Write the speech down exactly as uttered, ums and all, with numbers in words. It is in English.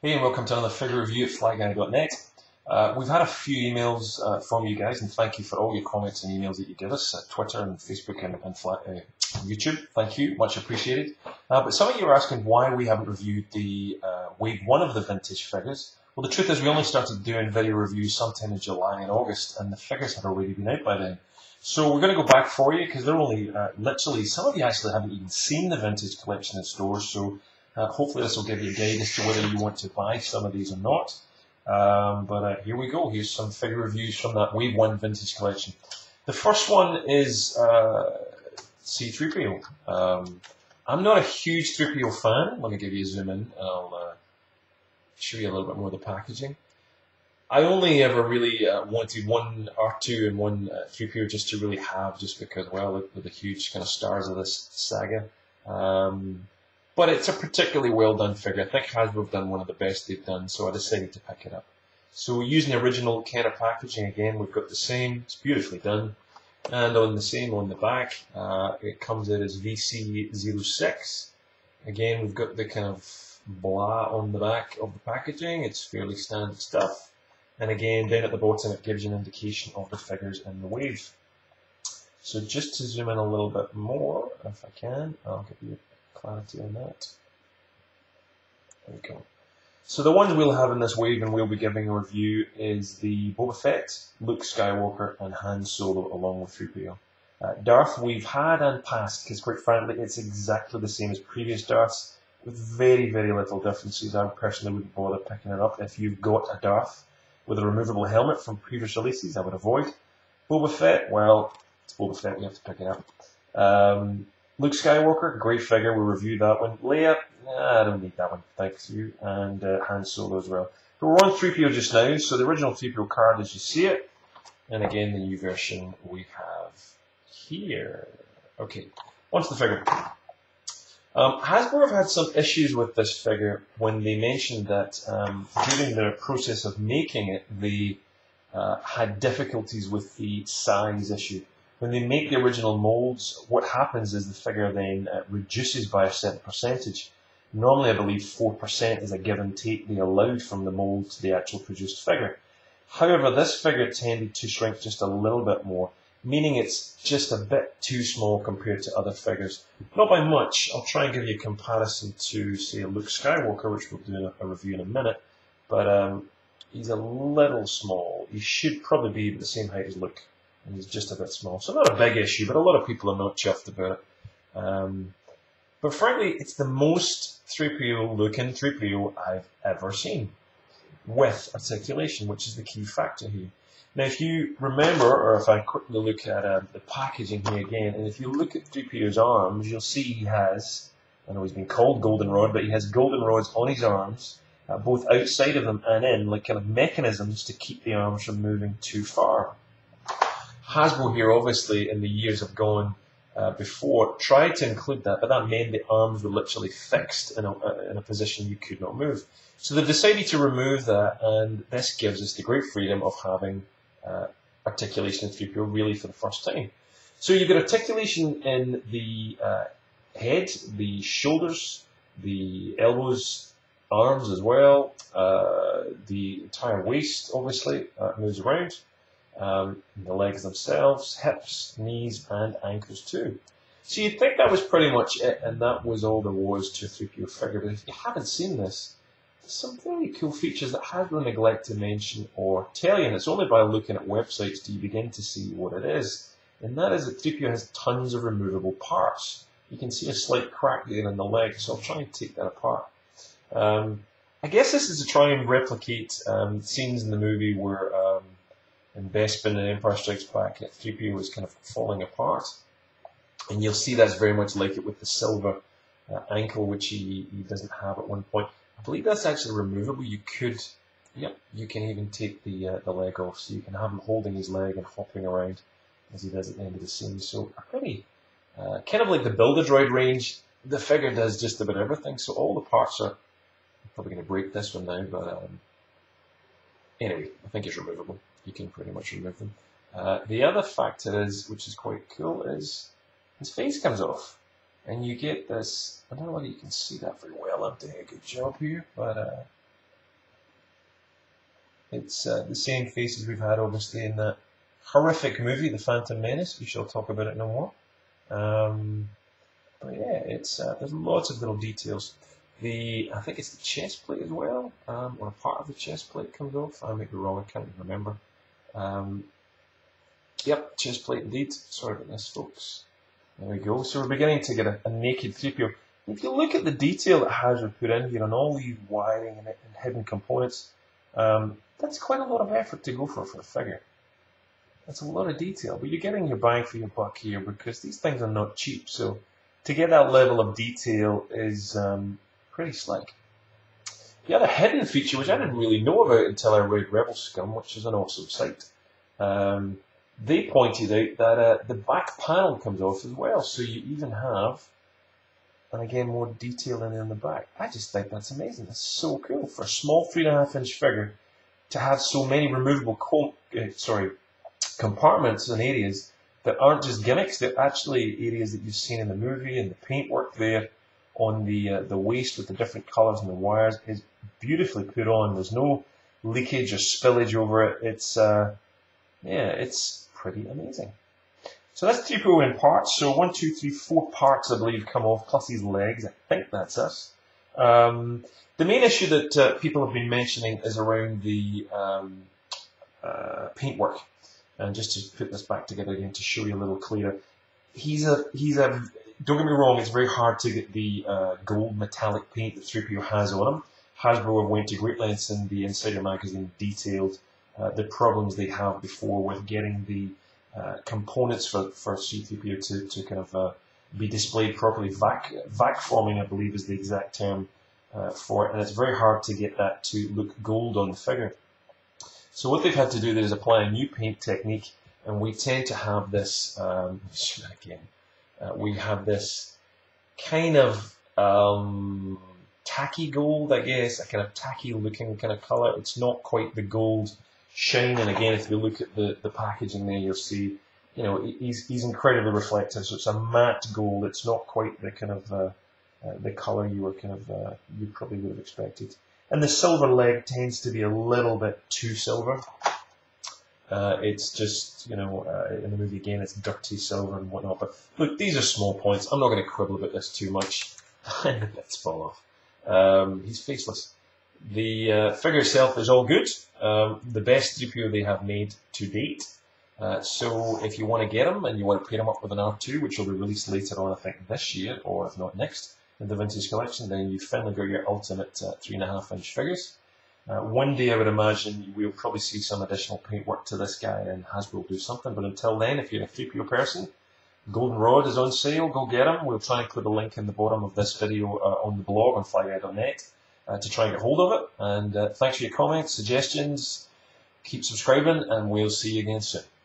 Hey and welcome to another figure review at fly guy dot net. Uh, we've had a few emails uh, from you guys, and thank you for all your comments and emails that you give us at Twitter and Facebook and, and fly, uh, YouTube. Thank you, much appreciated. Uh, but some of you are asking why we haven't reviewed the uh, wave one of the vintage figures. Well, the truth is we only started doing video reviews sometime in July and August, and the figures had already been out by then. So we're going to go back for you because they're only uh, literally, some of you actually haven't even seen the vintage collection in stores. So Uh, hopefully this will give you a guide as to whether you want to buy some of these or not. Um, but uh, here we go. Here's some figure reviews from that Wave one Vintage Collection. The first one is uh, C three P O. Um, I'm not a huge three P O fan. Let me give you a zoom in and I'll uh, show you a little bit more of the packaging. I only ever really uh, wanted one R two and one uh, three P O just to really have, just because, well, they're the huge kind of stars of this saga. Um, But it's a particularly well done figure. I think Hasbro have done one of the best they've done, so I decided to pick it up. So we're using the original Kenner packaging again. We've got the same, it's beautifully done. And on the same, on the back, uh, it comes out as V C zero six. Again, we've got the kind of blah on the back of the packaging. It's fairly standard stuff. And again, down at the bottom, it gives you an indication of the figures in the wave. So just to zoom in a little bit more, if I can, I'll give you clarity on that. There we go. So the ones we'll have in this wave and we'll be giving a review is the Boba Fett, Luke Skywalker and Han Solo along with three P O. Uh, Darth we've had and passed because quite frankly it's exactly the same as previous Darths with very very little differences. I personally wouldn't bother picking it up. If you've got a Darth with a removable helmet from previous releases, I would avoid. Boba Fett, well, it's Boba Fett, we have to pick it up. Um, Luke Skywalker, great figure, we reviewed that one. Leia, nah, I don't need that one, thanks you. And uh, Han Solo as well. But we're on three P O just now, so the original three P O card as you see it. And again, the new version we have here. Okay, on to the figure. Um, Hasbro have had some issues with this figure when they mentioned that um, during their process of making it, they uh, had difficulties with the size issue. When they make the original molds, what happens is the figure then uh, reduces by a certain percentage. Normally, I believe four percent is a give and take they allowed from the mold to the actual produced figure. However, this figure tended to shrink just a little bit more, meaning it's just a bit too small compared to other figures. Not by much. I'll try and give you a comparison to, say, Luke Skywalker, which we'll do in a, a review in a minute. But um, he's a little small. He should probably be the same height as Luke. And he's just a bit small, so not a big issue, but a lot of people are not chuffed about it. Um, but frankly, it's the most three P O looking three P O I've ever seen, with articulation, which is the key factor here. Now, if you remember, or if I quickly look at uh, the packaging here again, and if you look at three P O's arms, you'll see he has, I know he's been called Goldenrod, but he has Goldenrods on his arms, uh, both outside of them and in, like kind of mechanisms to keep the arms from moving too far. Hasbro here, obviously, in the years have gone uh, before, tried to include that, but that meant the arms were literally fixed in a, uh, in a position you could not move. So they've decided to remove that, and this gives us the great freedom of having uh, articulation in three P O really for the first time. So you've got articulation in the uh, head, the shoulders, the elbows, arms as well, uh, the entire waist, obviously, uh, moves around. Um, the legs themselves, hips, knees, and ankles too. So you'd think that was pretty much it, and that was all there was to a three P O figure. But if you haven't seen this, there's some really cool features that Hasbro neglect to mention or tell you, and it's only by looking at websites do you begin to see what it is. And that is that three P O has tons of removable parts. You can see a slight crack there in the leg, so I'll try and take that apart. Um, I guess this is to try and replicate um, scenes in the movie where um, in Bespin and Empire Strikes Back, three P O was kind of falling apart. And you'll see that's very much like it with the silver uh, ankle, which he, he doesn't have at one point. I believe that's actually removable. You could, yep, you can even take the uh, the leg off. So you can have him holding his leg and hopping around as he does at the end of the scene. So pretty, uh, kind of like the Build-A-Droid range, the figure does just about everything. So all the parts are, I'm probably going to break this one now, but um, anyway, I think it's removable. You can pretty much remove them. Uh, the other factor is, which is quite cool, is his face comes off. And you get this, I don't know whether you can see that very well, I'm doing a good job here, but uh, It's uh, the same faces we've had, obviously, in that horrific movie, The Phantom Menace. We shall talk about it no more. Um, but yeah, it's uh, there's lots of little details. The I think it's the chest plate as well, um, or a part of the chest plate comes off. I might be wrong. I can't remember. Um, yep, chest plate indeed. Sorry about this, folks. There we go. So we're beginning to get a, a naked three P O. If you look at the detail that Hasbro put in here on all these wiring and, and hidden components, um, that's quite a lot of effort to go for for a figure. That's a lot of detail, but you're getting your bang for your buck here because these things are not cheap. So to get that level of detail is um, pretty slick. The other hidden feature, which I didn't really know about until I read Rebel Scum, which is an awesome site, um, they pointed out that uh, the back panel comes off as well, so you even have, and again, more detail in, in the back. I just think that's amazing. That's so cool for a small three and a half inch figure to have so many removable co uh, sorry compartments and areas that aren't just gimmicks. They're actually areas that you've seen in the movie, and the paintwork there on the uh, the waist with the different colours and the wires is beautifully put on. There's no leakage or spillage over it. It's uh, yeah, it's pretty amazing. So that's three P O in parts. So one, two, three, four parts, I believe, come off, plus these legs. I think that's us. Um, the main issue that uh, people have been mentioning is around the um, uh, paintwork. And just to put this back together again to show you a little clearer, he's a he's a. Don't get me wrong. It's very hard to get the uh, gold metallic paint that three P O has on him. Hasbro went to great lengths in the Insider magazine, detailed uh, the problems they have before with getting the Uh, components for, for C three P O to, to kind of uh, be displayed properly. Vac, vac forming, I believe, is the exact term uh, for it, and it's very hard to get that to look gold on the figure. So what they've had to do there is apply a new paint technique, and we tend to have this, um, again, uh, we have this kind of um, tacky gold, I guess, a kind of tacky looking kind of colour. It's not quite the gold shine, and again, if you look at the, the packaging there, you'll see, you know, he's, he's incredibly reflective, so it's a matte gold. It's not quite the kind of, uh, uh, the colour you were kind of, uh, you probably would have expected. And the silver leg tends to be a little bit too silver. Uh, it's just, you know, uh, in the movie, again, it's dirty silver and whatnot, but look, these are small points. I'm not going to quibble about this too much. The bits fall off. Um, he's faceless. The uh, figure itself is all good, um, the best three P O they have made to date. Uh, so if you want to get them and you want to pair them up with an R two, which will be released later on, I think this year, or if not next, in the vintage collection, then you've finally got your ultimate uh, three and a half inch figures. Uh, one day I would imagine we'll probably see some additional paintwork to this guy, and Hasbro will do something, but until then, if you're a three P O person, Goldenrod is on sale, go get them. We'll try and put a link in the bottom of this video uh, on the blog on Fly Guy dot net. Uh, to try and get hold of it, and uh, thanks for your comments, suggestions, keep subscribing, and we'll see you again soon.